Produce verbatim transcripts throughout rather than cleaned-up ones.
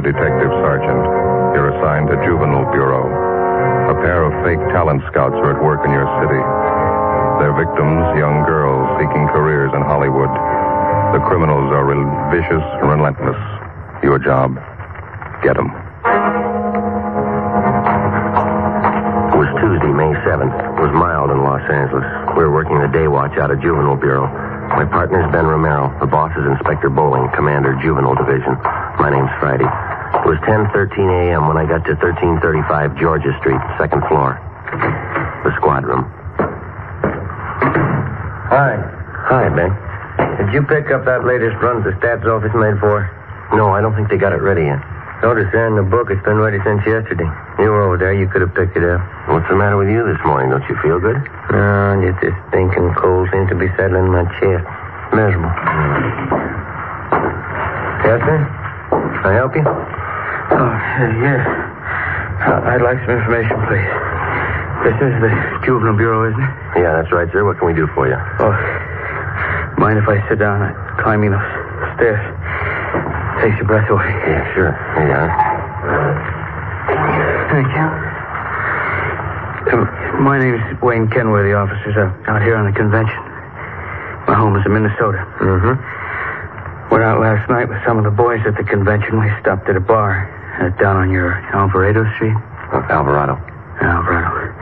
regular detective sergeant. You're assigned to Juvenile Bureau. A pair of fake talent scouts are at work in your city. Their victims, young girls seeking careers in Hollywood. The criminals are vicious and relentless. Your job, get them. It was Tuesday, May seventh. It was mild in Los Angeles. We were working the day watch out of Juvenile Bureau. My partner's Ben Romero. The boss is Inspector Bowling, Commander, Juvenile Division. My name's Friday. It was ten thirteen a.m. when I got to thirteen thirty-five Georgia Street, second floor. The squad room. Hi. Hi, Ben. Did you pick up that latest run the stats office made for? No, I don't think they got it ready yet. Notice there in the book it's been ready since yesterday. You were over there. You could have picked it up. What's the matter with you this morning? Don't you feel good? No, just this stinking cold seems to be settling in my chest. Miserable. Yes, sir? Can I help you? Oh, yes. I'd like some information, please. This is the Juvenile Bureau, isn't it? Yeah, that's right, sir. What can we do for you? Oh, mind if I sit down? I'm climbing those stairs. Takes your breath away. Yeah, sure. Here you are. Thank you. Um, my name is Wayne Kenworthy, officers. I'm out here on a convention. My home is in Minnesota. Mm-hmm. Went out last night with some of the boys at the convention. We stopped at a bar uh, down on your Alvarado Street. Oh, Alvarado. Alvarado.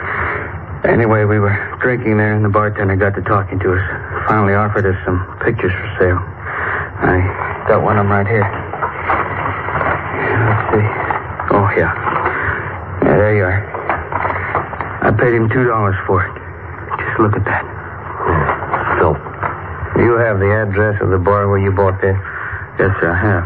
Anyway, we were drinking there, and the bartender got to talking to us. Finally offered us some pictures for sale. I got one of them right here. Oh, yeah. Yeah, there you are. I paid him two dollars for it. Just look at that. Yeah. So, do you have the address of the bar where you bought this? Yes, I have.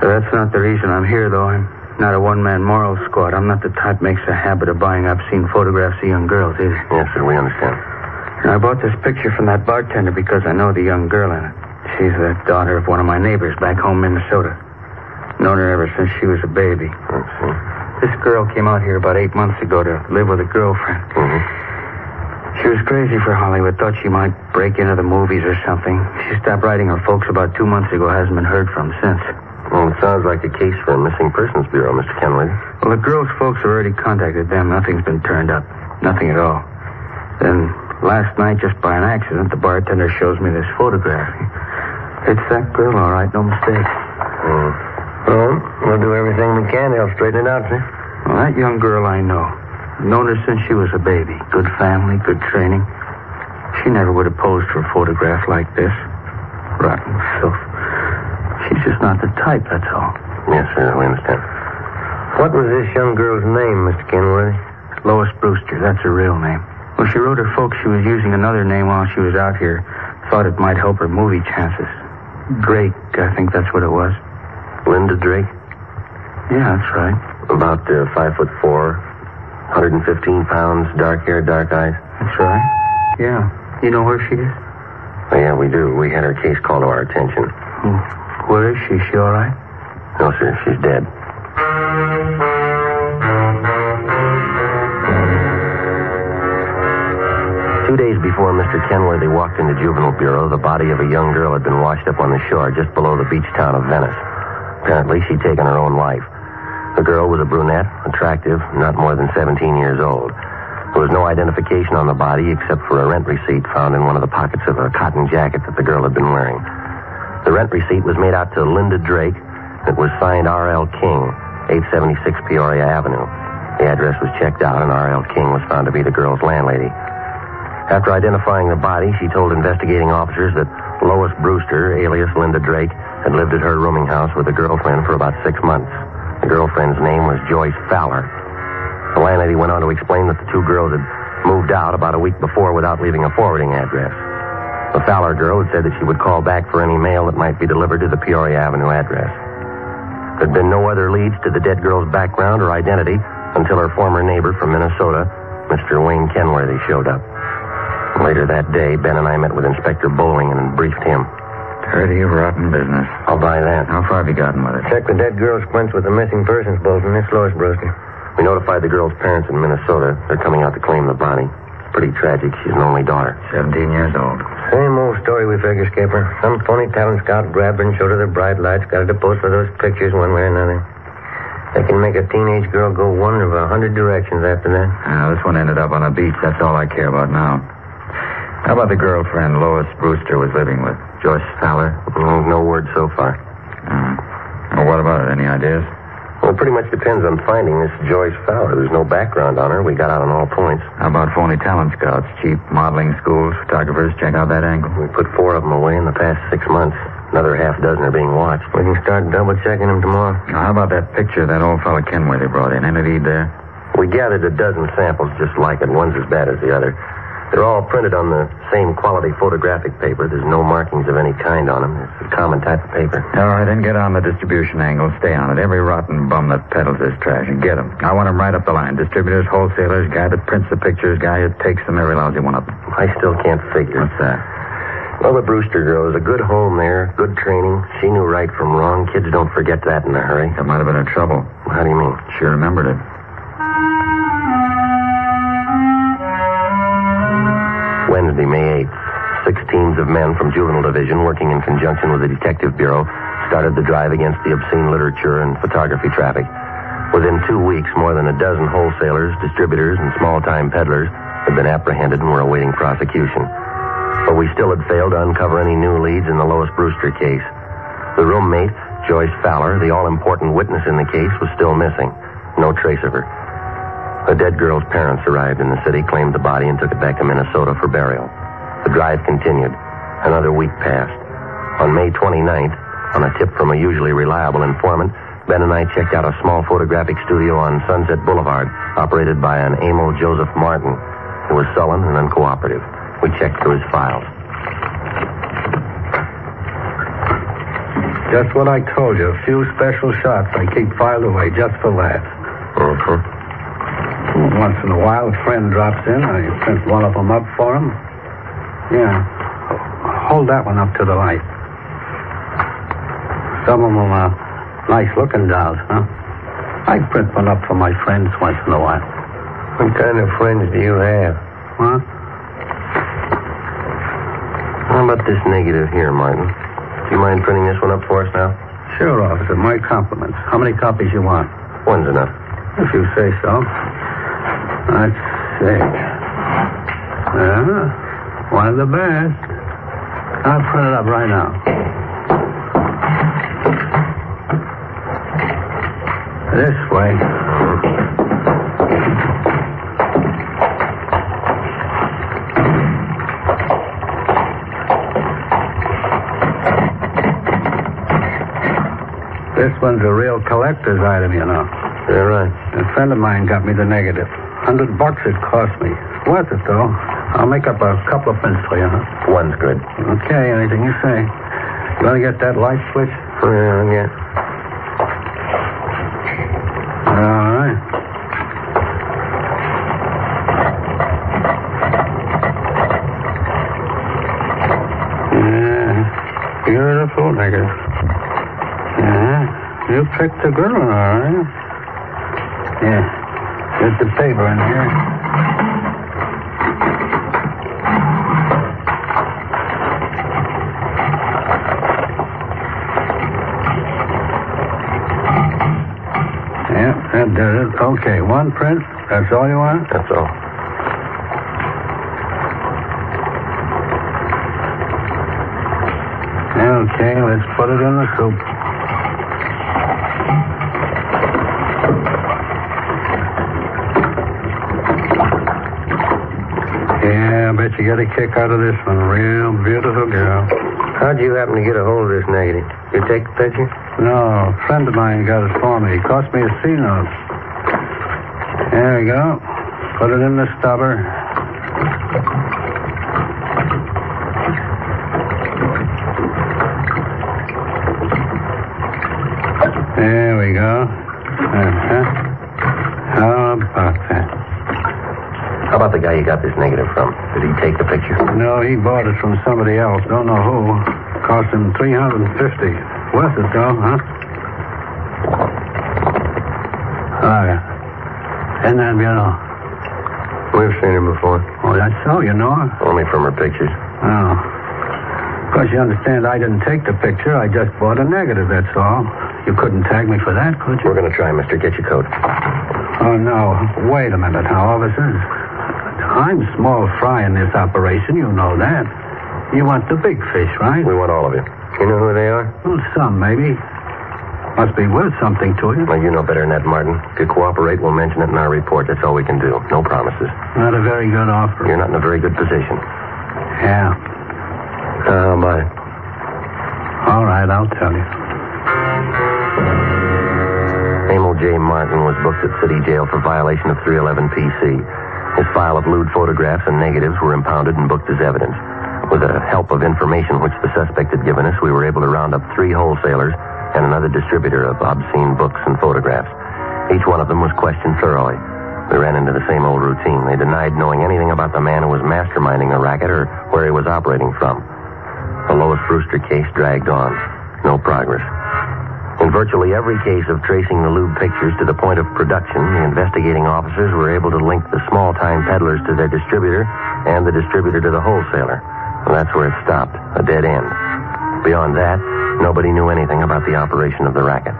So that's not the reason I'm here, though. I'm not a one-man moral squad. I'm not the type makes a habit of buying obscene photographs of young girls, either. Yes, sir, we understand. And I bought this picture from that bartender because I know the young girl in it. She's the daughter of one of my neighbors back home in Minnesota. Known her ever since she was a baby. I see. This girl came out here about eight months ago to live with a girlfriend. Mm-hmm. She was crazy for Hollywood, thought she might break into the movies or something. She stopped writing her folks about two months ago, hasn't been heard from since. Well, it sounds like a case for a missing persons bureau, Mister Kenworthy. Well, the girl's folks have already contacted them. Nothing's been turned up. Nothing at all. Then last night, just by an accident, the bartender shows me this photograph. It's that girl, all right, no mistake. Mm. Well, we'll do everything we can to help straighten it out, sir. Well, that young girl I know. Known her since she was a baby. Good family, good training. She never would have posed for a photograph like this. Rotten filth. She's just not the type, that's all. Yes, sir, we understand. What was this young girl's name, Mister Kenworthy? Lois Brewster, that's her real name. Well, she wrote her folks she was using another name while she was out here. Thought it might help her movie chances. Drake, I think that's what it was. Linda Drake? Yeah, that's right. About uh, five foot four, one hundred fifteen pounds, dark hair, dark eyes. That's right. Yeah. You know where she is? Oh, yeah, we do. We had her case called to our attention. Hmm. Where is she? Is she all right? No, sir. She's dead. Two days before Mister Kenworthy walked into Juvenile Bureau, the body of a young girl had been washed up on the shore just below the beach town of Venice. Apparently, she'd taken her own life. The girl was a brunette, attractive, not more than seventeen years old. There was no identification on the body except for a rent receipt found in one of the pockets of a cotton jacket that the girl had been wearing. The rent receipt was made out to Linda Drake. It was signed R L. King, eight seventy-six Peoria Avenue. The address was checked out, and R L. King was found to be the girl's landlady. After identifying the body, she told investigating officers that Lois Brewster, alias Linda Drake, had lived at her rooming house with a girlfriend for about six months. The girlfriend's name was Joyce Fowler. The landlady went on to explain that the two girls had moved out about a week before without leaving a forwarding address. The Fowler girl had said that she would call back for any mail that might be delivered to the Peoria Avenue address. There had been no other leads to the dead girl's background or identity until her former neighbor from Minnesota, Mister Wayne Kenworthy, showed up. Later that day, Ben and I met with Inspector Bowling and briefed him. Dirty, rotten business. I'll buy that. How far have you gotten with it? Check the dead girl's quints with the missing persons bulletin. Miss Lois Brewster. We notified the girl's parents in Minnesota. They're coming out to claim the body. It's pretty tragic. She's an only daughter. seventeen years old. Same old story we figure, Skipper. Some phony talent scout grabbed her and showed her the bright lights. Got her to post for those pictures one way or another. They can make a teenage girl go one of a hundred directions after that. Yeah, this one ended up on a beach. That's all I care about now. How about the girlfriend Lois Brewster was living with? Joyce Fowler? No, no word so far. Mm. Well, what about it? Any ideas? Well, it pretty much depends on finding this Joyce Fowler. There's no background on her. We got out on all points. How about phony talent scouts? Cheap modeling schools, photographers? Check out that angle. We put four of them away in the past six months. Another half dozen are being watched. We can start double-checking them tomorrow. Now, how about that picture that old fellow Kenworthy brought in? Any lead there? We gathered a dozen samples just like it. One's as bad as the other. They're all printed on the same quality photographic paper. There's no markings of any kind on them. It's a common type of paper. All right, then get on the distribution angle. Stay on it. Every rotten bum that peddles this trash, and get them. I want them right up the line. Distributors, wholesalers, guy that prints the pictures, guy that takes them, every lousy one of them. I still can't figure. What's that? Well, the Brewster girl is a good home there, good training. She knew right from wrong. Kids don't forget that in a hurry. That might have been her trouble. How do you mean? She remembered it. Wednesday, May eighth. Six teams of men from Juvenile Division, working in conjunction with the Detective Bureau, started the drive against the obscene literature and photography traffic. Within two weeks, more than a dozen wholesalers, distributors, and small-time peddlers had been apprehended and were awaiting prosecution. But we still had failed to uncover any new leads in the Lois Brewster case. The roommate, Joyce Fowler, the all-important witness in the case, was still missing. No trace of her. The dead girl's parents arrived in the city, claimed the body, and took it back to Minnesota for burial. The drive continued. Another week passed. On May twenty-ninth, on a tip from a usually reliable informant, Ben and I checked out a small photographic studio on Sunset Boulevard, operated by an Emil Joseph Martin, who was sullen and uncooperative. We checked through his files. Just what I told you. A few special shots I keep filed away just for laughs. Uh-huh. Once in a while, a friend drops in. I print one of them up for him. Yeah. Hold that one up to the light. Some of them are nice-looking dolls, huh? I print one up for my friends once in a while. What kind of friends do you have? Huh? How about this negative here, Martin? Do you mind printing this one up for us now? Sure, officer. My compliments. How many copies you want? One's enough. If you say so. Let's see. Well, one of the best. I'll print it up right now. This way. This one's a real collector's item, you know. You're right. A friend of mine got me the negative. Hundred bucks it cost me. It's worth it, though. I'll make up a couple of prints for you, huh? One's good. Okay, anything you say. You want to get that light switch? Yeah, yeah. All right. Yeah. Beautiful negative. You picked a good one, all right? Yeah. Get the paper in here. Yeah, that did it. Okay, one print. That's all you want? That's all. Okay, let's put it in the soup. Yeah, I bet you got a kick out of this one. Real beautiful girl. How'd you happen to get a hold of this negative? You take the picture? No, a friend of mine got it for me. He cost me a C-note. There we go. Put it in the stubber. There we go. Uh-huh. How about that? How about the guy you got this negative from? Did he take the picture? No, he bought it from somebody else. Don't know who. Cost him three hundred fifty dollars. Worth it, though, huh? Ah, yeah. And then, you know. We've seen her before. Oh, that's so? You know her? Only from her pictures. Oh. Of course, you understand I didn't take the picture. I just bought a negative, that's all. You couldn't tag me for that, could you? We're going to try, mister. Get your coat. Oh, no. Wait a minute now, officers. I'm small fry in this operation. You know that. You want the big fish, right? We want all of you. You know who they are? Well, some, maybe. Must be worth something to you. Well, you know better than that, Martin. If you cooperate, we'll mention it in our report. That's all we can do. No promises. Not a very good offer. You're not in a very good position. Yeah. How am I? All right, I'll tell you. Emil J. Martin was booked at city jail for violation of three eleven P C. His file of lewd photographs and negatives were impounded and booked as evidence. With the help of information which the suspect had given us, we were able to round up three wholesalers and another distributor of obscene books and photographs. Each one of them was questioned thoroughly. We ran into the same old routine. They denied knowing anything about the man who was masterminding the racket or where he was operating from. The Lois Brewster case dragged on. No progress. In virtually every case of tracing the lewd pictures to the point of production, the investigating officers were able to link the small-time peddlers to their distributor and the distributor to the wholesaler. And that's where it stopped, a dead end. Beyond that, nobody knew anything about the operation of the racket.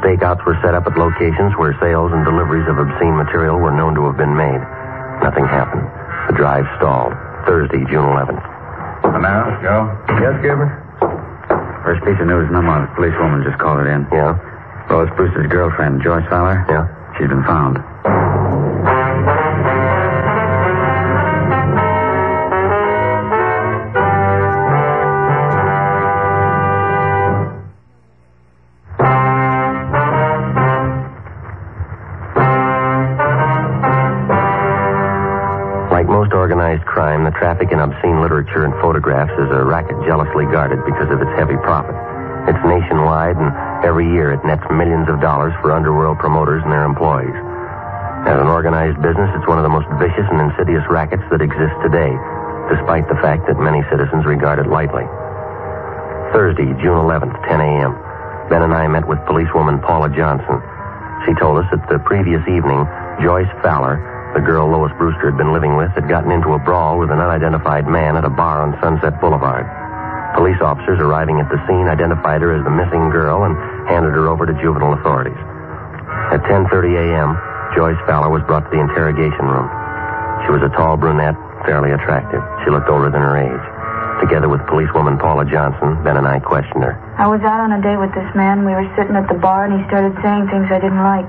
Stakeouts were set up at locations where sales and deliveries of obscene material were known to have been made. Nothing happened. The drive stalled. Thursday, June eleventh. Now, Joe? Yes, Gilbert? First piece of news, Number. The police woman just called it in. Yeah? Lois Brewster's girlfriend, Joyce Fowler? Yeah? She's been found. Crime, the traffic in obscene literature and photographs is a racket jealously guarded because of its heavy profit. It's nationwide, and every year it nets millions of dollars for underworld promoters and their employees. As an organized business, it's one of the most vicious and insidious rackets that exists today, despite the fact that many citizens regard it lightly. Thursday, June eleventh, ten a.m., Ben and I met with policewoman Paula Johnson. She told us that the previous evening, Joyce Fowler, the girl Lois Brewster had been living with, had gotten into a brawl with an unidentified man at a bar on Sunset Boulevard. Police officers arriving at the scene identified her as the missing girl and handed her over to juvenile authorities. At ten thirty a.m., Joyce Fowler was brought to the interrogation room. She was a tall brunette, fairly attractive. She looked older than her age. Together with policewoman Paula Johnson, Ben and I questioned her. I was out on a date with this man. We were sitting at the bar, and he started saying things I didn't like.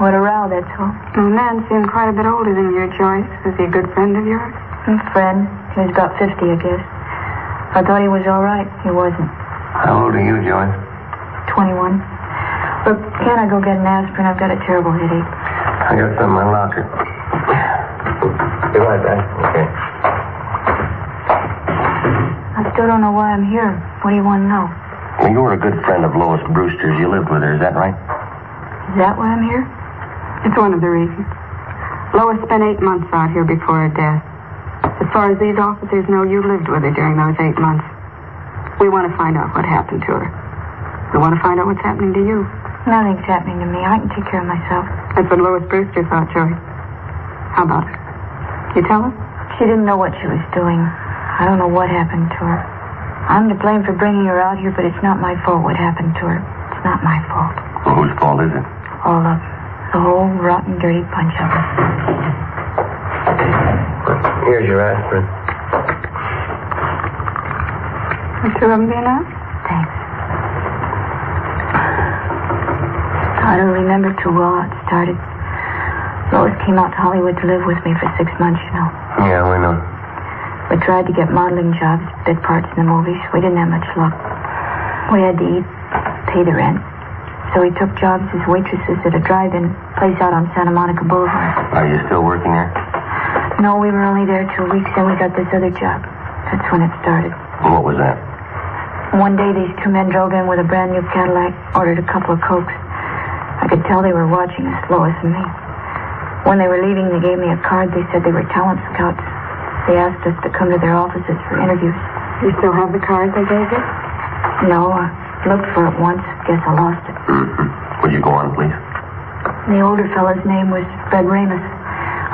What a row, that's all. The man seemed quite a bit older than you, Joyce. Was he a good friend of yours? A friend. He was about fifty, I guess. I thought he was all right. He wasn't. How old are you, Joyce? twenty-one. But can't I go get an aspirin? I've got a terrible headache. I got some in my locker. Be right back. Okay. I still don't know why I'm here. What do you want to know? Well, you were a good friend of Lois Brewster's. You lived with her. Is that right? Is that why I'm here? It's one of the reasons. Lois spent eight months out here before her death. As far as these officers know, you lived with her during those eight months. We want to find out what happened to her. We want to find out what's happening to you. Nothing's happening to me. I can take care of myself. That's what Lois Brewster thought, Joyce. How about her? You tell her? She didn't know what she was doing. I don't know what happened to her. I'm to blame for bringing her out here, but it's not my fault what happened to her. It's not my fault. Well, whose fault is it? All of it. The whole rotten, dirty bunch of us. Here's your aspirin. The two of them be enough? Thanks. I don't remember too well how it started. Lois came out to Hollywood to live with me for six months, you know. Yeah, we know. We tried to get modeling jobs, bit parts in the movies. We didn't have much luck. We had to eat, pay the rent. So we took jobs as waitresses at a drive-in place out on Santa Monica Boulevard. Are you still working there? No, we were only there two weeks, and we got this other job. That's when it started. And what was that? One day, these two men drove in with a brand-new Cadillac, ordered a couple of Cokes. I could tell they were watching us, Lois and me. When they were leaving, they gave me a card. They said they were talent scouts. They asked us to come to their offices for interviews. You still have the card they gave you? No, I looked for it once. Guess I lost it. Mm-hmm. Would you go on, please? The older fellow's name was Fred Ramos.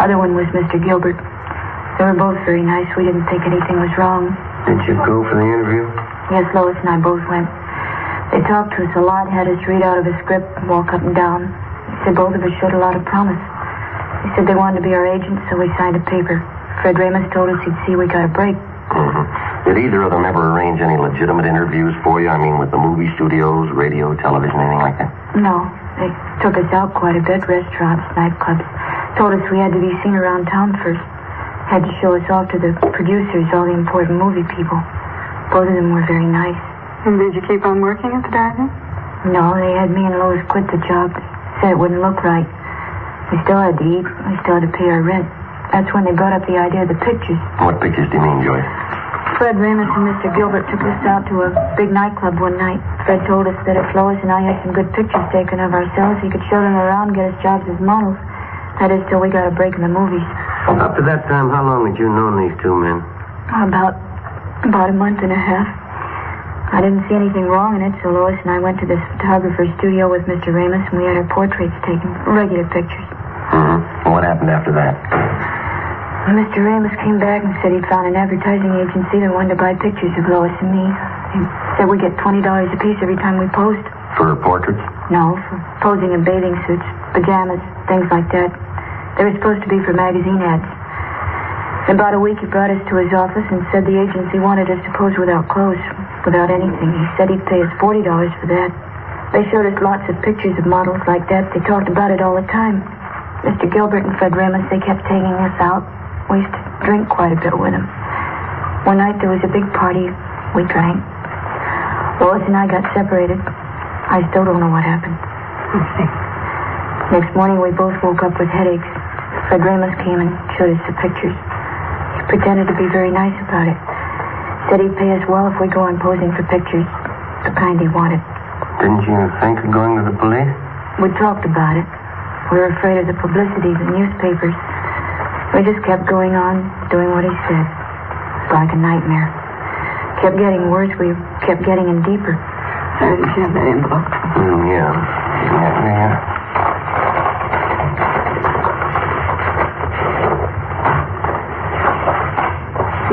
Other one was Mister Gilbert. They were both very nice. We didn't think anything was wrong. Did you go for the interview? Yes, Lois and I both went. They They talked to us a lot, had us read out of a script and walk up and down. They said both of us showed a lot of promise. They said they wanted to be our agents, so we signed a paper. Fred Ramos told us he'd see we got a break. Mm-hmm. Did either of them ever arrange any legitimate interviews for you? I mean, with the movie studios, radio, television, anything like that? No. They took us out quite a bit, restaurants, nightclubs. Told us we had to be seen around town first. Had to show us off to the producers, all the important movie people. Both of them were very nice. And did you keep on working at the Dragnet? No, they had me and Lois quit the job. Said it wouldn't look right. We still had to eat. We still had to pay our rent. That's when they brought up the idea of the pictures. What pictures do you mean, Joyce? Fred Ramos and Mister Gilbert took us out to a big nightclub one night. Fred told us that if Lois and I had some good pictures taken of ourselves, he could show them around and get us jobs as models. That is, till we got a break in the movies. Up to that time, how long had you known these two men? About, about a month and a half. I didn't see anything wrong in it, so Lois and I went to this photographer's studio with Mister Ramos, and we had our portraits taken, regular pictures. Mm-hmm. And what happened after that? Mister Ramos came back and said he'd found an advertising agency that wanted to buy pictures of Lois and me. He said we get twenty dollars apiece every time we post. For portraits? No, for posing in bathing suits, pajamas, things like that. They were supposed to be for magazine ads. In about a week, he brought us to his office and said the agency wanted us to pose without clothes, without anything. He said he'd pay us forty dollars for that. They showed us lots of pictures of models like that. They talked about it all the time. Mister Gilbert and Fred Ramos, they kept taking us out. We used to drink quite a bit with him. One night there was a big party. We drank. Lois and I got separated. I still don't know what happened. Next morning we both woke up with headaches. Fred Ramos came and showed us the pictures. He pretended to be very nice about it. Said he'd pay us well if we go on posing for pictures. The kind he wanted. Didn't you think of going to the police? We talked about it. We were afraid of the publicity, the newspapers. We just kept going on, doing what he said. It's like a nightmare. Kept getting worse. We kept getting in deeper. Did you have that envelope? Mm, yeah. Yeah, yeah.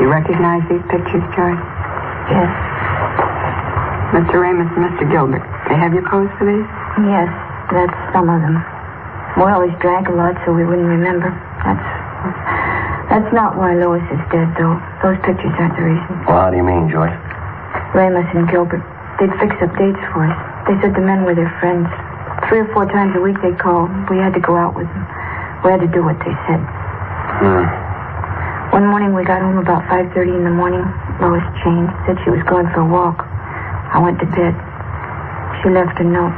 You recognize these pictures, Joyce? Yes. Mister Ramos and Mister Gilbert, they have you posed for these? Yes, that's some of them. We always drank a lot, so we wouldn't remember. That's... That's not why Lois is dead, though. Those pictures aren't the reason. Well, how do you mean, Joyce? Ramos and Gilbert, they'd fix up dates for us. They said the men were their friends. Three or four times a week they'd call. We had to go out with them. We had to do what they said. Hmm. One morning we got home about five thirty in the morning. Lois changed, said she was going for a walk. I went to bed. She left a note.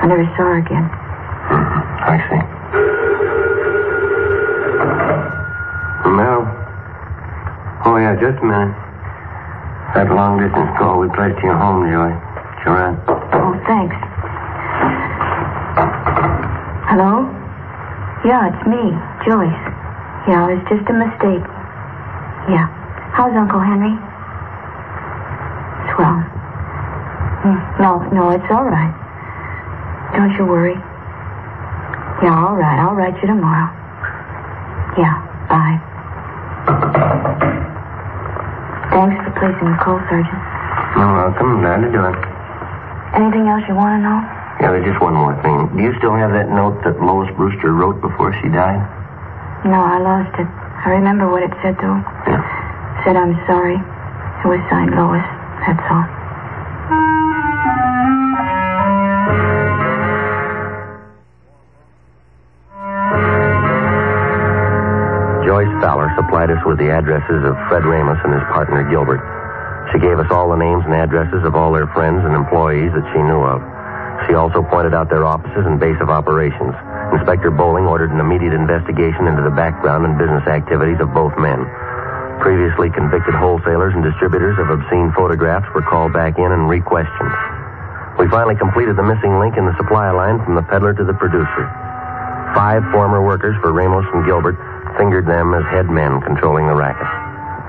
I never saw her again. Mm-hmm. I see. Mel. Oh, yeah, just a minute. That long-distance call we placed to your home, Joy. You're right. Oh, thanks. Hello? Yeah, it's me, Joyce. Yeah, it was just a mistake. Yeah. How's Uncle Henry? Swell. No, no, it's all right. Don't you worry. Yeah, all right. I'll write you tomorrow. Yeah, bye. Thanks for placing the call, Sergeant. You're welcome. Glad to do it. Anything else you want to know? Yeah, there's just one more thing. Do you still have that note that Lois Brewster wrote before she died? No, I lost it. I remember what it said, though. Yeah. It said, I'm sorry. It was signed Lois. That's all. Joyce Fowler supplied us with the addresses of Fred Ramos and his partner Gilbert. She gave us all the names and addresses of all their friends and employees that she knew of. She also pointed out their offices and base of operations. Inspector Bowling ordered an immediate investigation into the background and business activities of both men. Previously convicted wholesalers and distributors of obscene photographs were called back in and re-questioned. We finally completed the missing link in the supply line from the peddler to the producer. Five former workers for Ramos and Gilbert fingered them as head men controlling the racket.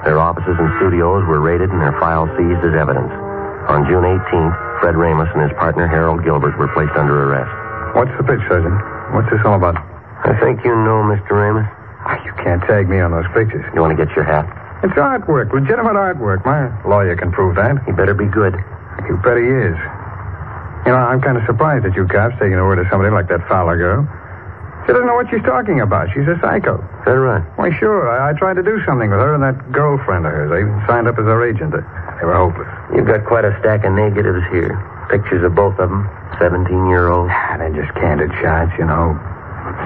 Their offices and studios were raided and their files seized as evidence. On June eighteenth, Fred Ramos and his partner Harold Gilbert were placed under arrest. What's the pitch, Sergeant? What's this all about? I think you know, Mister Ramos. You can't tag me on those pictures. You want to get your hat? It's artwork, legitimate artwork. My lawyer can prove that. He better be good. You bet he is. You know, I'm kind of surprised that you cops taking over to somebody like that Fowler girl. She doesn't know what she's talking about. She's a psycho. Is that right? Why, sure. I, I tried to do something with her and that girlfriend of hers. I even signed up as her agent. They were hopeless. You've got quite a stack of negatives here. Pictures of both of them. seventeen-year-olds. Ah, they're just candid shots, you know.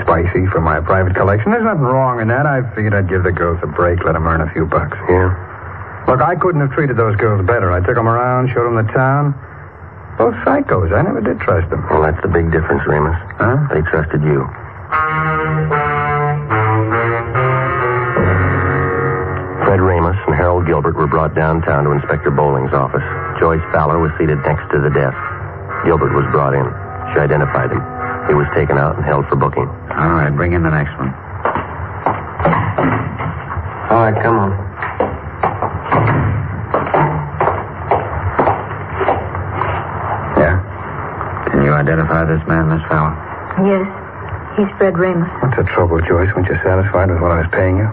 Spicy for my private collection. There's nothing wrong in that. I figured I'd give the girls a break, let them earn a few bucks. Yeah. Look, I couldn't have treated those girls better. I took them around, showed them the town. Both psychos. I never did trust them. Well, that's the big difference, Remus. Huh? They trusted you. Fred Ramos and Harold Gilbert were brought downtown to Inspector Bowling's office. Joyce Fowler was seated next to the desk. Gilbert was brought in. She identified him. He was taken out and held for booking. All right, bring in the next one. All right, come on. Yeah? Can you identify this man, Miss Fowler? Yes. He's Fred Ramos. What's the trouble, Joyce? Weren't you satisfied with what I was paying you?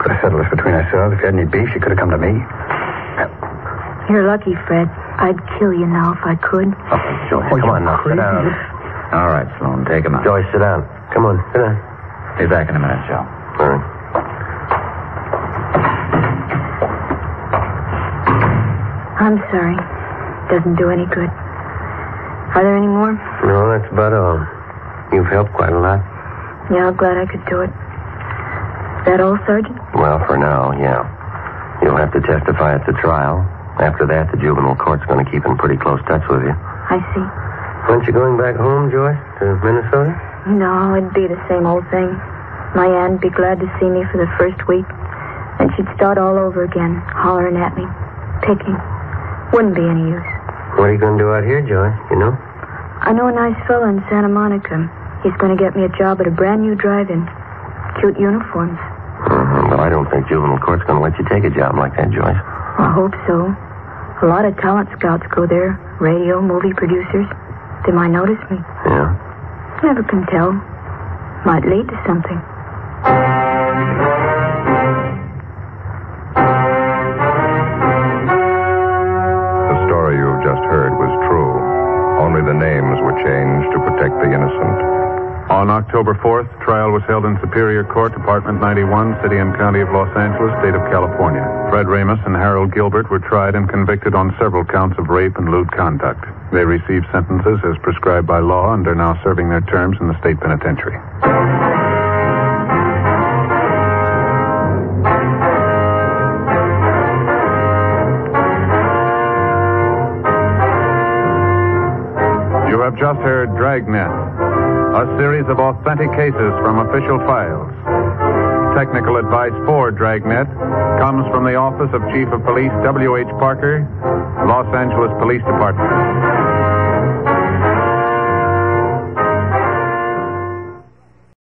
Could have settled this between ourselves. If you had any beef, you could have come to me. You're lucky, Fred. I'd kill you now if I could. Oh, Joyce, oh, come on now. Sit down. All right, Sloan, take him out. Joyce, sit down. Come on, sit down. Be back in a minute, Joe. All right. I'm sorry. Doesn't do any good. Are there any more? No, that's about all. You've helped quite a lot. Yeah, I'm glad I could do it. Is that all, Sergeant? Well, for now, yeah. You'll have to testify at the trial. After that, the juvenile court's going to keep in pretty close touch with you. I see. Aren't you going back home, Joyce, to Minnesota? No, it'd be the same old thing. My aunt'd be glad to see me for the first week. And she'd start all over again, hollering at me, picking. Wouldn't be any use. What are you going to do out here, Joyce, you know? I know a nice fella in Santa Monica. He's going to get me a job at a brand-new drive-in. Cute uniforms. Mm-hmm. Well, I don't think juvenile court's going to let you take a job like that, Joyce. I hope so. A lot of talent scouts go there. Radio, movie producers. They might notice me. Yeah? Never can tell. Might lead to something. The story you've just heard was true. Only the names were changed to protect the innocent. On October fourth, trial was held in Superior Court, Department ninety-one, City and County of Los Angeles, State of California. Fred Ramos and Harold Gilbert were tried and convicted on several counts of rape and lewd conduct. They received sentences as prescribed by law and are now serving their terms in the state penitentiary. You have just heard Dragnet. A series of authentic cases from official files. Technical advice for Dragnet comes from the Office of Chief of Police W H Parker, Los Angeles Police Department.